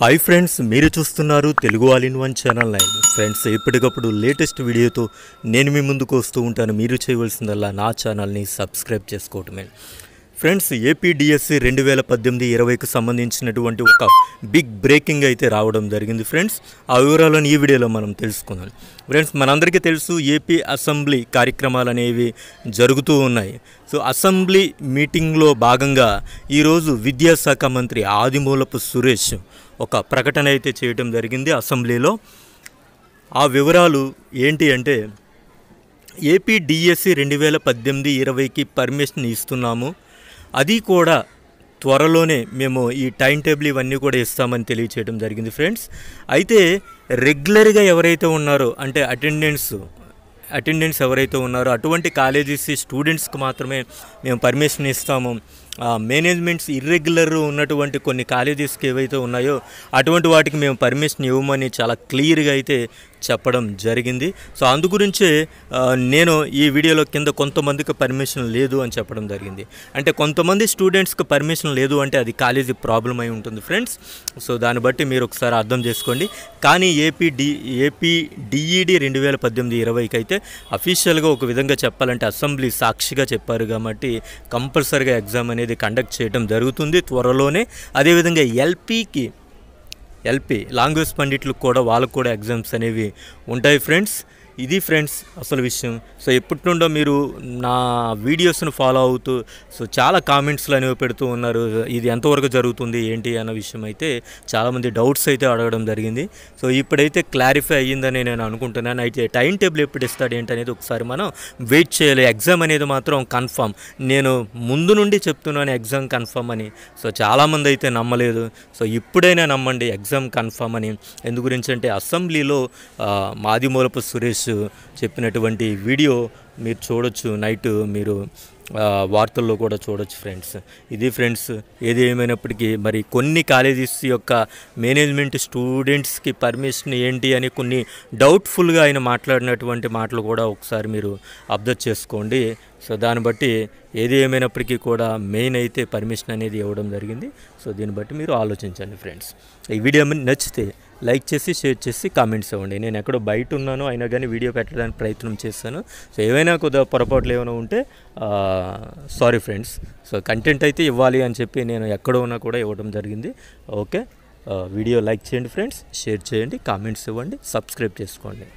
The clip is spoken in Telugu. हाई फ्रेंड्स मेरे चूस्तुन्नारू Telugu all in one channel line friends एप्पटिकप्पुडु लेटेस्ट वीडियो तो नेनु मी मुंदुकु वस्तू उंटानु मीरु चेयवलसिनदल्ला ना चैनल नी सब्सक्राइब चेसुकोवडमे फ्रेंड्स ఏపీ డిఎస్సి 2018-20 కు సంబంధించినటువంటి ఒక బిగ్ బ్రేకింగ్ అయితే రావడం జరిగింది ఫ్రెండ్స్ ఆ వివరాలను ఈ వీడియోలో మనం తెలుసుకుందాం ఫ్రెండ్స్ మనందరికీ తెలుసు ఏపీ అసెంబ్లీ కార్యక్రమాలనేవి జరుగుతూ ఉన్నాయి సో అసెంబ్లీ మీటింగ్ లో భాగంగా ఈ రోజు విద్యా శాఖ మంత్రి ఆదిమూలపు సురేష్ ఒక ప్రకటన అయితే చేయడం జరిగింది అసెంబ్లీలో ఆ వివరాలు ఏంటి అంటే ఏపీ డిఎస్సి 2018-20 కి పర్మిషన్ ఇస్తున్నాము అది కూడా త్వరలోనే మేము ఈ టైం టేబుల్ ఇవన్నీ కూడా ఇస్తామని తెలియజేయడం జరిగింది ఫ్రెండ్స్ అయితే రెగ్యులర్ గా ఎవరైతే ఉన్నారో అంటే అటెండెన్స్ ఎవరైతే ఉన్నారో అటువంటి కాలేజెస్ స్టూడెంట్స్ కు మాత్రమే మేము పర్మిషన్ ఇస్తాము మేనేజ్‌మెంట్స్ ఇర్రెగ్యులర్ ఉన్నటువంటి కొన్ని కాలేజెస్ కి ఏవైతే ఉన్నాయో అటువంటి వాటికి మేము పర్మిషన్ ఇవ్వమని చాలా క్లియర్ గా అయితే చెప్పడం జరిగింది సో అందు గురించి నేను ఈ వీడియోలో కింద కొంతమందికి పర్మిషన్ లేదు అని చెప్పడం జరిగింది అంటే కొంతమంది స్టూడెంట్స్ కి పర్మిషన్ లేదు అంటే అది కాలేజీ ప్రాబ్లం అయి ఉంటుంది ఫ్రెండ్స్ సో దాని బట్టి మీరు ఒకసారి అర్థం చేసుకోండి కానీ ఏపీ డిఈడి 2018-20 కి అయితే ఆఫీషియల్ గా ఒక విధంగా చెప్పాలంటే అసెంబ్లీ సాక్షిగా చెప్పారు కాబట్టి కంపల్సరీగా ఎగ్జామ్ అనేది కండక్ట్ చేయడం జరుగుతుంది త్వరలోనే అదే విధంగా LP లాంగ్వేజ్ పండిట్లకు కూడా వాళ్ళకు కూడా ఎగ్జామ్స్ అనేవి ఉంటాయి ఫ్రెండ్స్ ఇది ఫ్రెండ్స్ అసలు విషయం సో ఎప్పటి నుండో మీరు నా వీడియోస్ను ఫాలో అవుతూ సో చాలా కామెంట్స్లు అనేవి పెడుతూ ఉన్నారు ఇది ఎంతవరకు జరుగుతుంది ఏంటి అన్న విషయం అయితే చాలామంది డౌట్స్ అయితే అడగడం జరిగింది సో ఇప్పుడైతే క్లారిఫై అయ్యిందని నేను అనుకుంటున్నాను అయితే టైం టేబుల్ ఎప్పుడు ఇస్తాడు ఏంటనేది ఒకసారి మనం వెయిట్ చేయాలి ఎగ్జామ్ అనేది మాత్రం కన్ఫర్మ్ నేను ముందు నుండి చెప్తున్నాను ఎగ్జామ్ కన్ఫర్మ్ అని సో చాలామంది అయితే నమ్మలేదు సో ఇప్పుడైనా నమ్మండి ఎగ్జామ్ కన్ఫర్మ్ అని ఎందు గురించి అంటే అసెంబ్లీలో ఆదిమూలపు సురేష్ చెప్పినటువంటి వీడియో మీరు చూడొచ్చు నైట్ మీరు వార్తల్లో కూడా చూడొచ్చు ఫ్రెండ్స్ ఇది ఫ్రెండ్స్ ఏది ఏమైనప్పటికీ మరి కొన్ని కాలేజెస్ యొక్క మేనేజ్‌మెంట్ స్టూడెంట్స్ కి పర్మిషన్ ఏంటి అని కొన్ని డౌట్ఫుల్ గా ఆయన మాట్లాడినటువంటి మాటలు కూడా ఒకసారి మీరు అబ్జర్వ్ చేసుకోండి సో దాని బట్టి ఏది ఏమైనప్పటికీ కూడా మెయిన్ అయితే పర్మిషన్ అనేది ఇవ్వడం జరిగింది సో దీని బట్టి మీరు ఆలోచించండి ఫ్రెండ్స్ ఈ వీడియో మీకు నచ్చితే లైక్ చేసి షేర్ చేసి కామెంట్స్ ఇవ్వండి నేను ఎక్కడో బయట ఉన్నాను అయినా కానీ వీడియో పెట్టడానికి ప్రయత్నం చేస్తాను సో ఏమైనా కొద్దిగా పొరపాట్లు ఏమైనా ఉంటే సారీ ఫ్రెండ్స్ సో కంటెంట్ అయితే ఇవ్వాలి అని చెప్పి నేను ఎక్కడో ఉన్నా కూడా ఇవ్వడం జరిగింది ఓకే వీడియో లైక్ చేయండి ఫ్రెండ్స్ షేర్ చేయండి కామెంట్స్ ఇవ్వండి సబ్స్క్రైబ్ చేసుకోండి